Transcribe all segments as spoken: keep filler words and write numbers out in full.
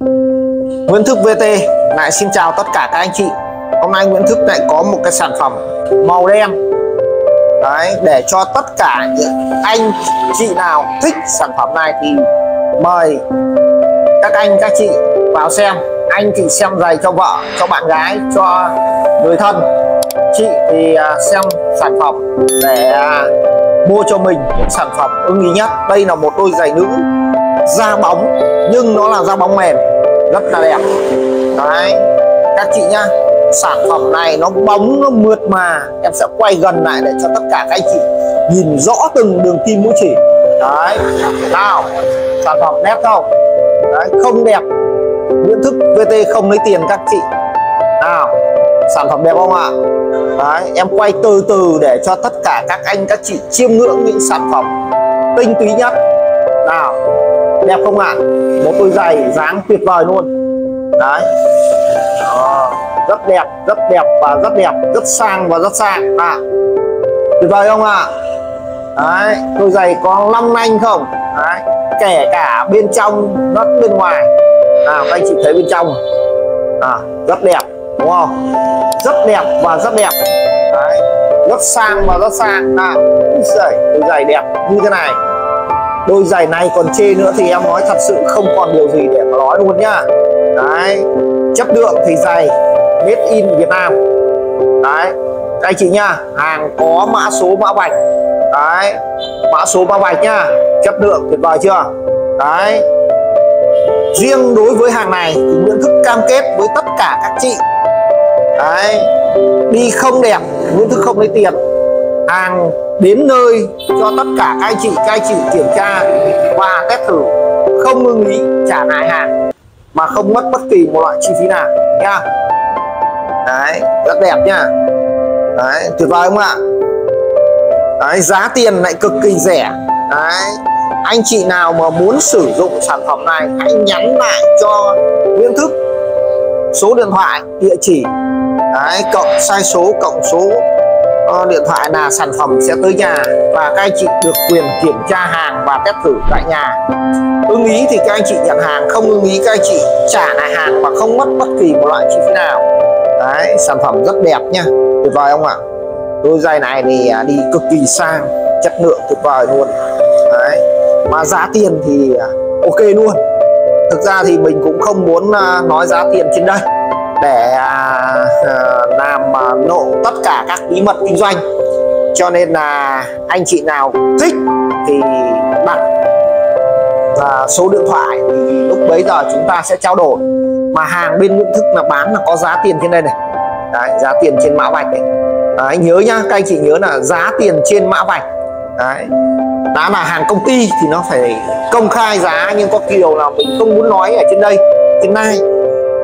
Nguyễn Thức vê tê lại xin chào tất cả các anh chị. Hôm nay Nguyễn Thức lại có một cái sản phẩm màu đen đấy, để cho tất cả những anh chị nào thích sản phẩm này thì mời các anh các chị vào xem. Anh chị xem giày cho vợ, cho bạn gái, cho người thân. Chị thì xem sản phẩm để mua cho mình những sản phẩm ưng ý nhất. Đây là một đôi giày nữ da bóng, nhưng nó là da bóng mềm, rất là đẹp đấy các chị nhá. Sản phẩm này nó bóng, nó mượt mà. Em sẽ quay gần lại để cho tất cả các anh chị nhìn rõ từng đường kim mũi chỉ đấy. Nào, sản phẩm đẹp không? Đấy, không đẹp Nguyễn Thức vê tê không lấy tiền các chị. Nào, sản phẩm đẹp không ạ? Đấy, em quay từ từ để cho tất cả các anh các chị chiêm ngưỡng những sản phẩm tinh túy nhất. Nào, đẹp không ạ? Một đôi giày dáng tuyệt vời luôn đấy. Đó, rất đẹp, rất đẹp và rất đẹp, rất sang và rất sang à. Tuyệt vời không ạ? Đấy, đôi giày có long lanh không? Đấy, kể cả bên trong lẫn bên ngoài. À, anh chị thấy bên trong à, rất đẹp đúng không? Rất đẹp và rất đẹp đấy, rất sang và rất sang à. Đôi giày đẹp như thế này, đôi giày này còn chê nữa thì em nói thật sự không còn điều gì để mà nói luôn nhá. Đấy, chất lượng thì giày made in Việt Nam đấy các anh chị nhá. Hàng có mã số mã vạch đấy, mã số mã vạch nhá. Chất lượng tuyệt vời chưa đấy. Riêng đối với hàng này thì Nguyễn Thức cam kết với tất cả các chị đấy, đi không đẹp Nguyễn Thức không lấy tiền. Hàng đến nơi cho tất cả các anh chị, các anh chị kiểm tra và test thử, không ưng ý trả lại hàng mà không mất bất kỳ một loại chi phí nào nha. Đấy, rất đẹp nha. Đấy, tuyệt vời không ạ? Đấy, giá tiền lại cực kỳ rẻ đấy. Anh chị nào mà muốn sử dụng sản phẩm này hãy nhắn lại cho Nguyễn Thức số điện thoại, địa chỉ đấy, cộng sai số cộng số uh, điện thoại là sản phẩm sẽ tới nhà và các anh chị được quyền kiểm tra hàng và test thử tại nhà. Ưng ý thì các anh chị nhận hàng, không ưng ý các anh chị trả lại hàng và không mất bất kỳ một loại chi phí nào. Đấy, sản phẩm rất đẹp nha, tuyệt vời không ạ? Đôi giày này thì đi cực kỳ sang, chất lượng tuyệt vời luôn đấy, mà giá tiền thì ok luôn. Thực ra thì mình cũng không muốn nói giá tiền trên đây để làm lộ tất cả các bí mật kinh doanh, cho nên là anh chị nào thích thì đặt số điện thoại thì lúc bấy giờ chúng ta sẽ trao đổi. Mà hàng bên Nguyễn Thức là bán là có giá tiền trên đây này đấy, giá tiền trên mã vạch này đấy, nhớ nhá các anh chị, nhớ là giá tiền trên mã vạch đấy. Đã là hàng công ty thì nó phải công khai giá, nhưng có điều là mình không muốn nói ở trên đây, trên này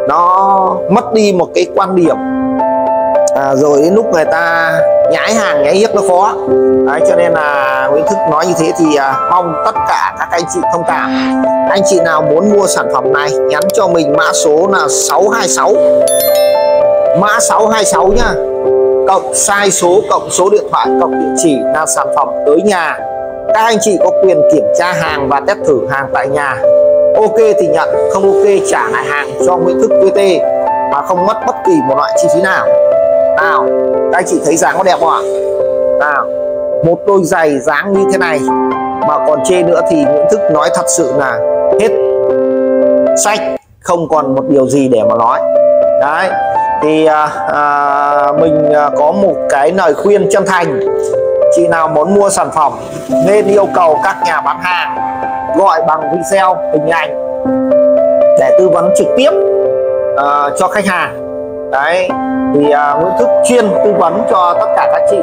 nó mất đi một cái quan điểm à, rồi đến lúc người ta nhái hàng nhái hiếp nó khó đấy, cho nên là Nguyễn Thức nói như thế thì à, mong tất cả các anh chị thông cảm. Anh chị nào muốn mua sản phẩm này nhắn cho mình mã số là sáu hai sáu, mã sáu hai sáu nhá, cộng sai số cộng số điện thoại cộng địa chỉ là sản phẩm tới nhà. Các anh chị có quyền kiểm tra hàng và test thử hàng tại nhà. Ok thì nhận, không ok trả lại hàng cho Nguyễn Thức vê tê mà không mất bất kỳ một loại chi phí nào. Nào, các anh chị thấy dáng có đẹp không ạ? Nào, một đôi giày dáng như thế này mà còn chê nữa thì Nguyễn Thức nói thật sự là hết sách, không còn một điều gì để mà nói. Đấy, thì à, à, mình có một cái lời khuyên chân thành. Chị nào muốn mua sản phẩm nên yêu cầu các nhà bán hàng gọi bằng video, hình ảnh để tư vấn trực tiếp uh, cho khách hàng. Đấy, thì uh, Nguyễn Thức chuyên tư vấn cho tất cả các chị.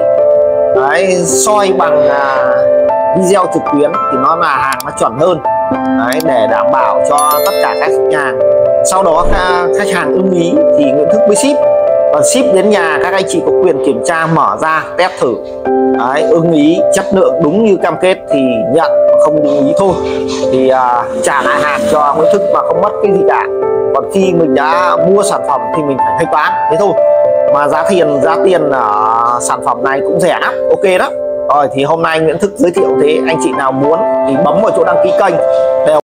Đấy, soi bằng uh, video trực tuyến thì nó là hàng nó chuẩn hơn. Đấy, để đảm bảo cho tất cả các khách hàng. Sau đó khách hàng ưng ý thì Nguyễn Thức mới ship. Còn ship đến nhà các anh chị có quyền kiểm tra, mở ra, test thử. Đấy, ưng ý chất lượng đúng như cam kết thì nhận, không đúng ý thôi thì uh, trả lại hàng cho Nguyễn Thức mà không mất cái gì cả. Còn khi mình đã mua sản phẩm thì mình phải thanh toán, thế thôi. Mà giá tiền giá tiền ở uh, sản phẩm này cũng rẻ lắm, ok đó. Rồi thì hôm nay Nguyễn Thức giới thiệu thế, anh chị nào muốn thì bấm vào chỗ đăng ký kênh.